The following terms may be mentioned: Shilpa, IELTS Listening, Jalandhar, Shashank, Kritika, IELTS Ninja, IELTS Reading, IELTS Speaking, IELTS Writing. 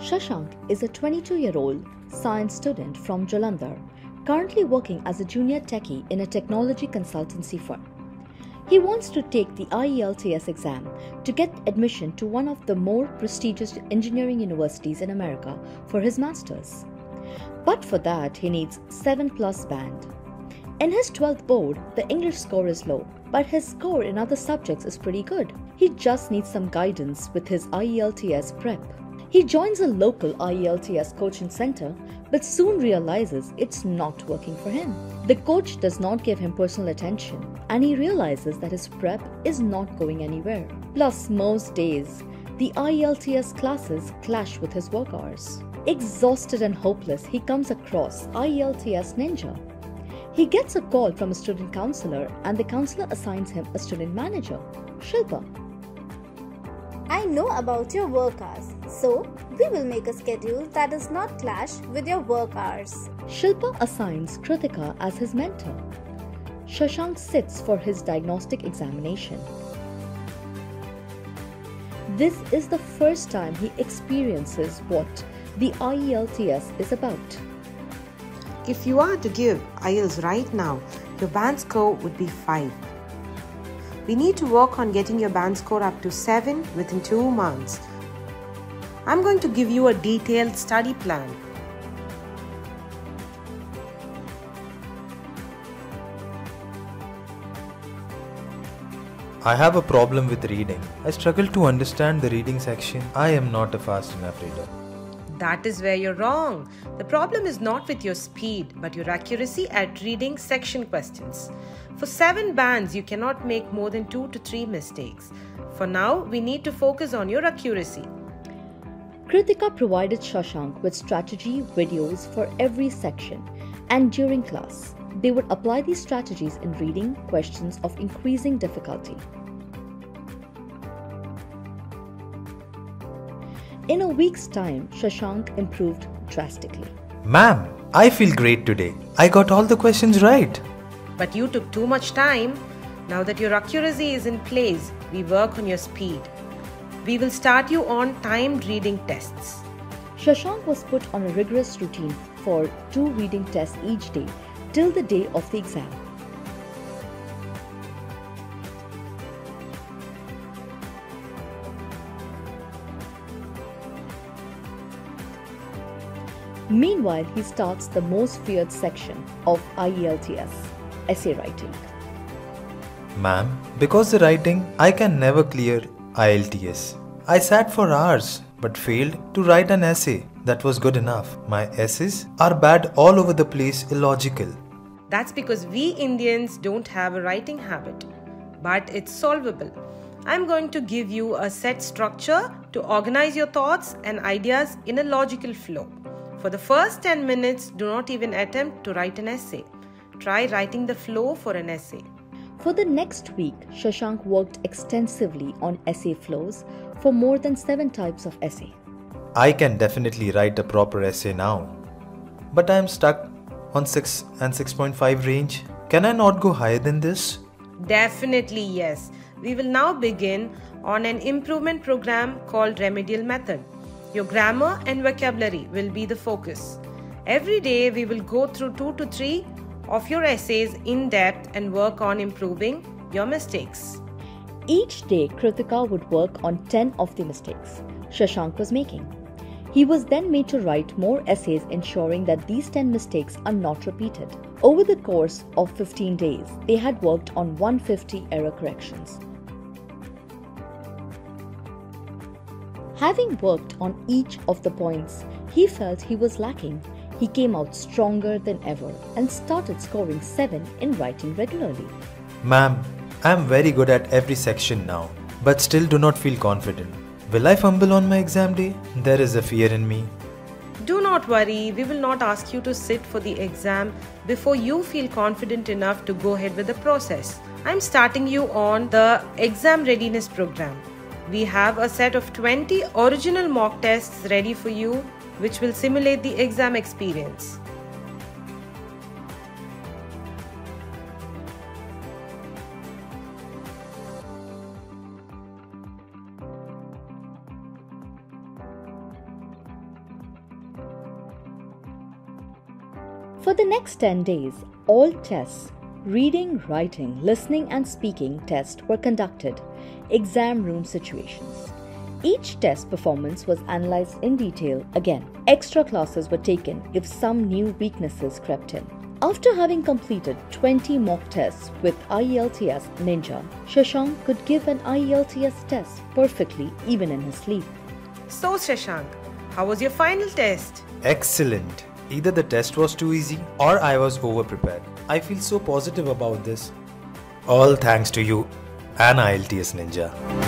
Shashank is a 22-year-old science student from Jalandhar, currently working as a junior techie in a technology consultancy firm. He wants to take the IELTS exam to get admission to one of the more prestigious engineering universities in America for his master's. But for that, he needs 7+ band. In his 12th board, the English score is low, but his score in other subjects is pretty good. He just needs some guidance with his IELTS prep. He joins a local IELTS coaching center, but soon realizes it's not working for him. The coach does not give him personal attention, and he realizes that his prep is not going anywhere. Plus, most days, the IELTS classes clash with his work hours. Exhausted and hopeless, he comes across IELTS Ninja. He gets a call from a student counselor, and the counselor assigns him a student manager, Shilpa. I know about your work hours, so we will make a schedule that does not clash with your work hours. Shilpa assigns Kritika as his mentor. Shashank sits for his diagnostic examination. This is the first time he experiences what the IELTS is about. If you are to give IELTS right now, your band score would be 5. We need to work on getting your band score up to 7 within 2 months. I'm going to give you a detailed study plan. I have a problem with reading. I struggle to understand the reading section. I am not a fast enough reader. That is where you're wrong. The problem is not with your speed, but your accuracy at reading section questions. For 7 bands, you cannot make more than 2 to 3 mistakes. For now, we need to focus on your accuracy. Kritika provided Shashank with strategy videos for every section, and during class, they would apply these strategies in reading questions of increasing difficulty. In a week's time, Shashank improved drastically. Ma'am, I feel great today. I got all the questions right. But you took too much time. Now that your accuracy is in place, we work on your speed. We will start you on timed reading tests. Shashank was put on a rigorous routine for 2 reading tests each day till the day of the exam. Meanwhile, he starts the most feared section of IELTS, essay writing. Ma'am, because the writing, I can never clear IELTS. I sat for hours but failed to write an essay that was good enough. My essays are bad all over the place, illogical. That's because we Indians don't have a writing habit, but it's solvable. I'm going to give you a set structure to organize your thoughts and ideas in a logical flow. For the first 10 minutes, do not even attempt to write an essay. Try writing the flow for an essay. For the next week, Shashank worked extensively on essay flows for more than 7 types of essay. I can definitely write a proper essay now, but I am stuck on 6 and 6.5 range. Can I not go higher than this? Definitely yes. We will now begin on an improvement program called Remedial Method. Your grammar and vocabulary will be the focus. Every day we will go through 2 to 3 of your essays in depth and work on improving your mistakes. Each day Kritika would work on 10 of the mistakes Shashank was making. He was then made to write more essays, ensuring that these 10 mistakes are not repeated. Over the course of 15 days, they had worked on 150 error corrections. Having worked on each of the points he felt he was lacking, he came out stronger than ever and started scoring 7 in writing regularly. Ma'am, I am very good at every section now, but still do not feel confident. Will I fumble on my exam day? There is a fear in me. Do not worry, we will not ask you to sit for the exam before you feel confident enough to go ahead with the process. I am starting you on the exam readiness program. We have a set of 20 original mock tests ready for you, which will simulate the exam experience. For the next 10 days, all tests, reading, writing, listening and speaking tests were conducted, exam room situations. Each test performance was analyzed in detail again. Extra classes were taken if some new weaknesses crept in. After having completed 20 mock tests with IELTS Ninja, Shashank could give an IELTS test perfectly even in his sleep. So Shashank, how was your final test? Excellent. Either the test was too easy or I was overprepared. I feel so positive about this. All thanks to you and IELTS Ninja.